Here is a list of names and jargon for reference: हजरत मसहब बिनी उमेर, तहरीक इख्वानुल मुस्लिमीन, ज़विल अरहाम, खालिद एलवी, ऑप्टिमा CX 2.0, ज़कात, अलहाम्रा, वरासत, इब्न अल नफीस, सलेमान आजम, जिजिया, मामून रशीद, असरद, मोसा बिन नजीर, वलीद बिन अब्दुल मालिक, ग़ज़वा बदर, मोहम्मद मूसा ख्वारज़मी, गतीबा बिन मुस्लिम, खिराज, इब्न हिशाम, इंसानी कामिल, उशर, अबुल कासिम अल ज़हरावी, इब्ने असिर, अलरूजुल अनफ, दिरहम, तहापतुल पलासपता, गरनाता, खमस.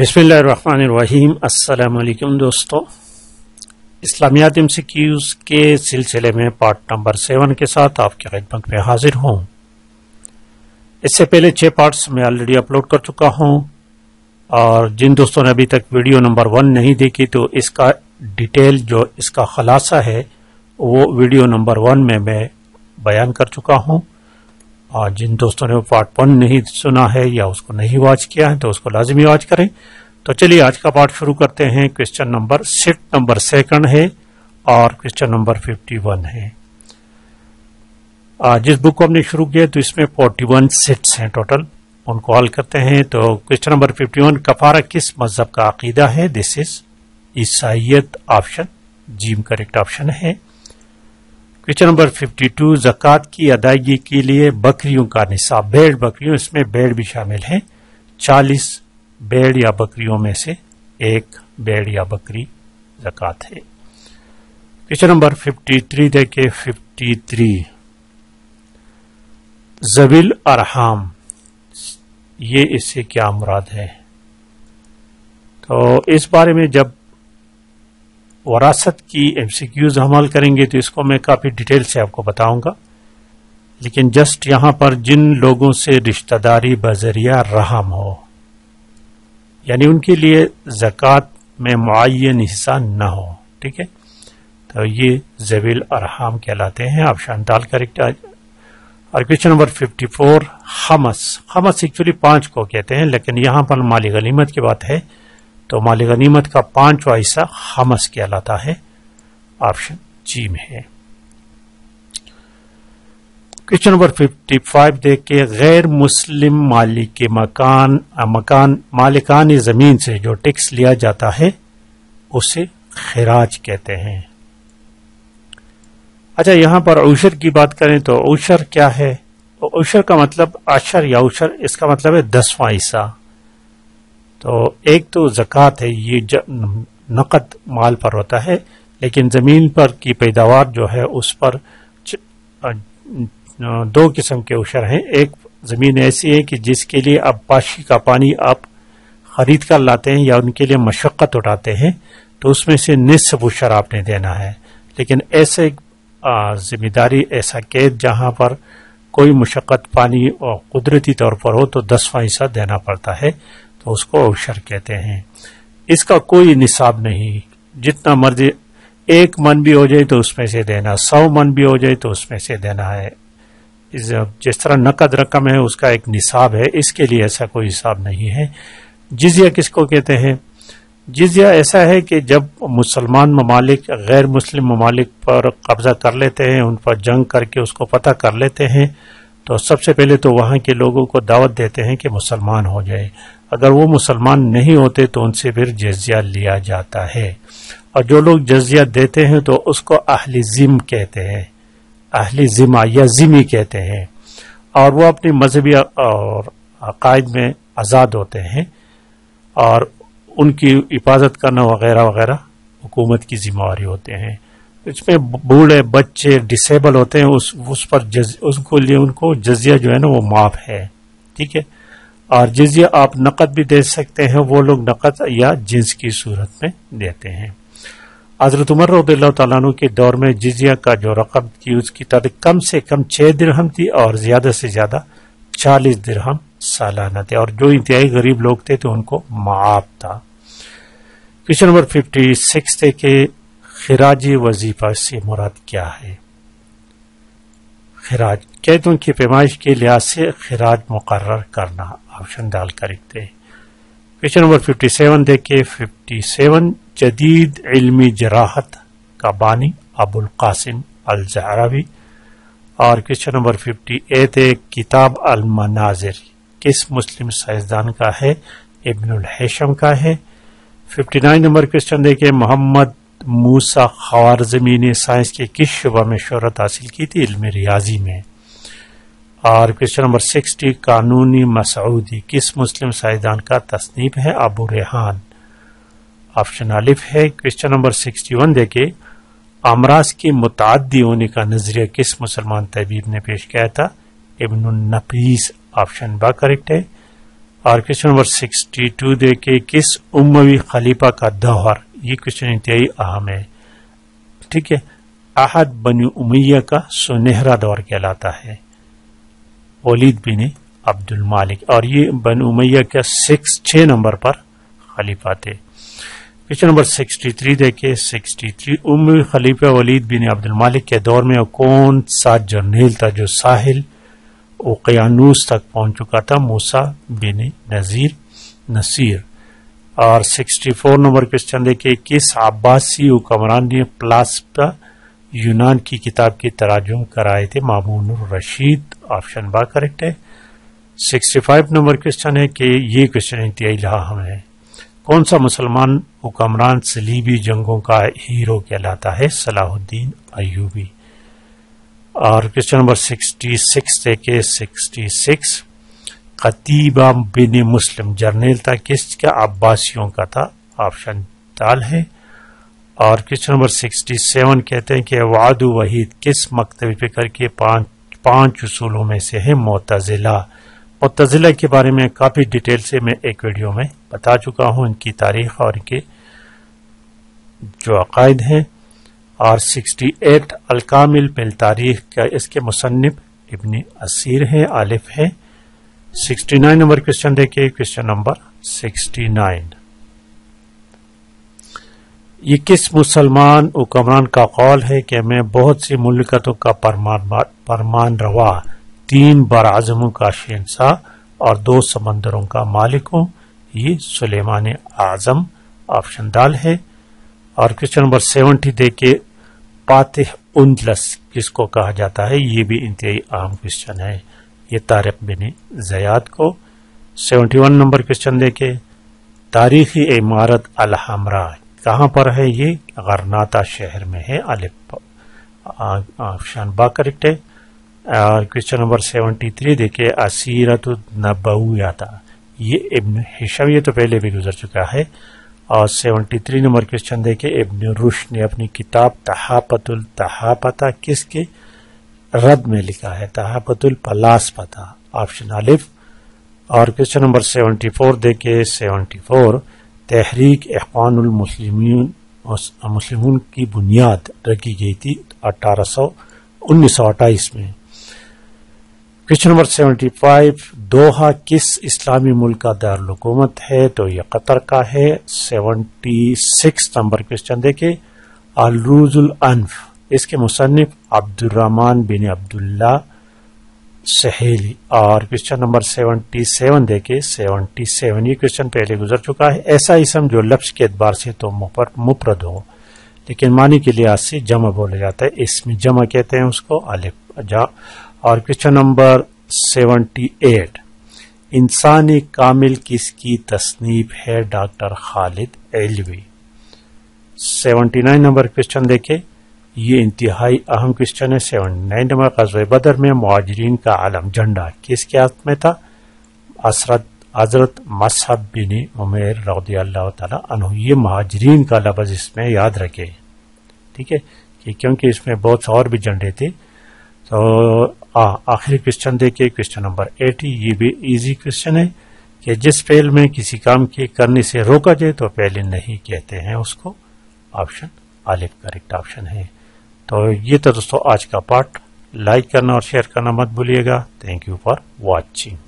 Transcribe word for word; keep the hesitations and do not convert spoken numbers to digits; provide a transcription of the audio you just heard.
बिस्मिल्लाहिर्रहमानिर्रहीम। अस्सलाम वालेकुम दोस्तों, इस्लामियात एम सी क्यूज़ के सिलसिले में पार्ट नंबर सेवन के साथ आपकी खिदमत में हाजिर हूँ। इससे पहले छः पार्ट्स मैं ऑलरेडी अपलोड कर चुका हूँ और जिन दोस्तों ने अभी तक वीडियो नंबर वन नहीं देखी तो इसका डिटेल जो इसका खुलासा है वो वीडियो नंबर वन में मैं बयान कर चुका हूँ और जिन दोस्तों ने पार्ट वन नहीं सुना है या उसको नहीं वॉच किया है तो उसको लाजमी वॉच करें। तो चलिए आज का पार्ट शुरू करते हैं। Question number set number second है और क्वेश्चन नंबर फिफ्टी वन है। जिस बुक को हमने शुरू किया तो इसमें फोर्टी वन सेट्स हैं टोटल, उनको हल करते हैं। तो क्वेश्चन नंबर फिफ्टी वन कफारा किस मजहब का अकीदा है? दिस इज ईसाइत, ऑप्शन जीम करेक्ट ऑप्शन है। क्वेश्चन नंबर फिफ्टी टू ज़कात की अदायगी के लिए बकरियों का निसाब, भेड़ बकरियों, इसमें भेड़ भी शामिल है, चालीस भेड़ या बकरियों में से एक भेड़ या बकरी ज़कात है। क्वेश्चन नंबर फिफ्टी थ्री देखे फिफ्टी थ्री ज़विल अरहाम, ये इससे क्या मुराद है? तो इस बारे में जब वरासत की एमसीक्यूज हमाल करेंगे तो इसको मैं काफ़ी डिटेल से आपको बताऊंगा, लेकिन जस्ट यहाँ पर जिन लोगों से रिश्तेदारी बजरिया रहम हो यानी उनके लिए ज़कात में मुअय्यन हिस्सा ना हो, ठीक है? तो ये ज़वील अरहाम कहलाते हैं, आप शानदार करेक्ट। और क्वेश्चन नंबर फिफ्टी फोर खमस, खमस एक्चुअली पाँच को कहते हैं लेकिन यहाँ पर माली गनीमत की बात है तो माल गनीमत का पांचवा हिस्सा हमस कहलाता है, ऑप्शन जी में है। क्वेश्चन नंबर फिफ्टी फाइव देखिए गैर मुस्लिम मालिक के मकान मकान मालिकान जमीन से जो टैक्स लिया जाता है उसे खिराज कहते हैं। अच्छा, यहां पर उशर की बात करें तो उशर क्या है? उशर का मतलब अशर या उशर, इसका मतलब है दसवां हिस्सा। तो एक तो ज़कात है, ये नकद माल पर होता है लेकिन ज़मीन पर की पैदावार जो है उस पर दो किस्म के उशर हैं। एक ज़मीन ऐसी है कि जिसके लिए आप पाशी का पानी आप ख़रीद कर लाते हैं या उनके लिए मशक्क़त उठाते हैं तो उसमें से निस्फ़ उशर आपने देना है, लेकिन ऐसे ज़िम्मेदारी ऐसा कैद जहाँ पर कोई मशक्क़त पानी और कुदरती तौर पर हो तो दसवां हिस्सा देना पड़ता है तो उसको उशर कहते हैं। इसका कोई निसाब नहीं, जितना मर्जी एक मन भी हो जाए तो उसमें से देना, सौ मन भी हो जाए तो उसमें से देना है। जिस तरह नकद रकम है उसका एक निसाब है, इसके लिए ऐसा कोई हिसाब नहीं है। जिजिया किसको कहते हैं? जिजिया ऐसा है कि जब मुसलमान ममालिक गैर मुस्लिम ममालिक पर कब्जा कर लेते हैं, उन पर जंग करके उसको पता कर लेते हैं तो सबसे पहले तो वहाँ के लोगों को दावत देते हैं कि मुसलमान हो जाए, अगर वो मुसलमान नहीं होते तो उनसे फिर जजिया लिया जाता है। और जो लोग जजिया देते हैं तो उसको अहली जिम कहते हैं, अहली जिमा या जिमी कहते हैं, और वो अपने मजहबी और अकायद में आज़ाद होते हैं और उनकी हिफाजत करना वगैरह वगैरह हुकूमत की जिम्मेवारी होते हैं। इसमें बूढ़े बच्चे डिसेबल होते हैं, उस उस पर जज, उसको लिए उनको जजिया जो है ना वो माफ़ है, ठीक है? और जिजिया आप नकद भी दे सकते हैं, वो लोग नकद या जिन्स की सूरत में देते हैं। हजरत उमर रज़ियल्लाहु तआला अन्हु के दौर में जिजिया का जो रकम थी उसकी तारीख कम से कम छः दिरहम थी और ज़्यादा से ज़्यादा चालीस दिरहम सालाना थे, और जो इंतहाई गरीब लोग थे तो उनको माफ़ था। क्वेश्चन नंबर फिफ्टी सिक्स थे कि खिराजी वजीफा से मुराद क्या है? खिराज कैदों की पैमाइश के लिहाज से खिराज मुकर्रर करना, ऑप्शन डाल करेक्ट है। क्वेश्चन नंबर फिफ्टी सेवन देखिए फिफ्टी सेवन जदीद इल्मी जराहत का बानी अबुल कासिम अल ज़हरावी। और क्वेश्चन नंबर फिफ्टी एट है किताब अल मनाजिर किस मुस्लिम साइंसदान का है? इब्न हिशाम का है। फिफ्टी नाइन नंबर क्वेश्चन देखिए मोहम्मद मूसा ख्वारज़मी ने साइंस के किस शुबा में शोहरत हासिल की थी? इल्म रियाजी में। और क्वेश्चन नंबर सिक्सटी कानूनी मसऊदी किस मुस्लिम साइंसदान का तस्नीफ है? अबू रेहान, ऑप्शन अलिफ है। क्वेश्चन नंबर सिक्सटी वन देखे अमराज के मुताअद्दी होने का नजरिया किस मुसलमान तबीब ने पेश किया था? इब्न अल नफीस, ऑप्शन बा करेक्ट है। और क्वेश्चन नंबर सिक्सटी टू देखे किस उम्मवी खलीफा का दौहर, ये क्वेश्चन इंतहाई अहम है। ठीक है, अहद बनी उमैया का सुनहरा दौर कहलाता है वलीद बिन अब्दुल मालिक, और ये बन उमैया का सिक्स छः नंबर पर खलीफा थे। क्वेश्चन नंबर सिक्सटी थ्री देखे सिक्सटी थ्री उम्मी खलीफा वलीद बिन अब्दुल मालिक के दौर में कौन सा जर्नेल था जो साहिल ओकियानूस तक पहुंच चुका था? मोसा बिन नजीर नसीर। और चौंसठ नंबर क्वेश्चन देखिए किस अब्बासी हुक्मरान ने प्लास्पा यूनान की किताब के तराजुम कराए थे? मामून रशीद। ऑप्शन बा करेक्ट है। पैंसठ नंबर क्वेश्चन है कि ये क्वेश्चन इंतहाई अहम है, कौन सा मुसलमान हुक्मरान सलीबी जंगों का हीरो कहलाता है? सलाहुद्दीन अयूबी। और क्वेश्चन नंबर छियासठ देखे छियासठ गतीबा बिन मुस्लिम जर्नेल था किसका? अब्बासियों का था। ऑप्शन दाल है। और क्वेश्चन नंबर सड़सठ कहते हैं कि वादु वहीद किस मकतब फिक्र के पांच पांच उसूलों में से है? मुताज़िला। मुताज़िला के बारे में काफ़ी डिटेल से मैं एक वीडियो में बता चुका हूं, इनकी तारीख और इनके जो अकायद हैं। और अड़सठ अलकामिल बिल तारीख का इसके मुसन्निफ इब्ने असिर हैं, आलिफ हैं। उनहत्तर नंबर क्वेश्चन देखिए क्वेश्चन नंबर उनहत्तर ये किस मुसलमान हुक्मरान का कौल है कि मैं बहुत सी मुल्कतों का परमान रवा, तीन बराजमों का शहंशाह और दो समंदरों का मालिक हूं? ये सलेमान आजम। ऑप्शन दाल है। और क्वेश्चन नंबर सत्तर देखे फातिह उंदलस किसको कहा जाता है? ये भी इंतहाई अहम क्वेश्चन है, ये तारिक बिन ज़ियाद को। इकहत्तर नंबर क्वेश्चन देखे तारीखी इमारत अलहाम्रा कहाँ पर है? ये गरनाता शहर में है। अलिफ ऑप्शन बा करेक्ट है। और क्वेश्चन नंबर तिहत्तर देखे असीरत नबविया था, ये इब्न हिशाम, ये तो पहले भी गुजर चुका है। और तिहत्तर नंबर क्वेश्चन देखे इब्न रुश ने अपनी किताब तहापतुल तहापता किसके रद में लिखा है? तहापतुल पलासपता। ऑप्शन अलिफ। और क्वेश्चन नंबर चौहत्तर देखे चौहत्तर तहरीक इख्वानुल मुस्लिमीन मुस्लिमून की बुनियाद रखी गई थी अठारह सौ उन्नीस सौ अट्ठाईस में। क्वेश्चन नंबर पचहत्तर दोहा किस इस्लामी मुल्क का दारुलहुकूमत है? तो यह कतर का है। छिहत्तर नंबर क्वेश्चन देखे अलरूजुल अनफ इसके मुसन्निफ अब्दुर्रहमान बिन अब्दुल्ला सहेली। और क्वेश्चन नंबर सतहत्तर देखे सतहत्तर ये क्वेश्चन पहले गुजर चुका है, ऐसा इसम जो लफ्ज के एतबार से तो मुफरद हो लेकिन मानी के लिहाज से जमा बोला जाता है, इसमें जमा कहते हैं उसको। अलिफ जा। और क्वेश्चन नंबर अठहत्तर इंसानी कामिल किसकी तस्नीफ है? डॉक्टर खालिद एलवी। उन्यासी नंबर क्वेश्चन देखे ये इंतहाई अहम क्वेश्चन है। उन्यासी नंबर ग़ज़वा बदर में मुहाजिरीन का आलम झंडा किसके हाथ में था? असरद हजरत मसहब बिनी उमेर रज़ियल्लाहु तआला अन्हु। ये मुहाजिरीन का लफ्ज़ इसमें याद रखें, ठीक है, कि क्योंकि इसमें बहुत और भी झंडे थे। तो आखिरी क्वेश्चन देखिए क्वेश्चन नंबर अस्सी ये भी इजी क्वेश्चन है कि जिस फेल में किसी काम के करने से रोका जाए तो पहले नहीं कहते हैं उसको। ऑप्शन आलिफ करेक्ट ऑप्शन है। तो ये था दोस्तों आज का पार्ट, लाइक करना और शेयर करना मत भूलिएगा। Thank you for watching.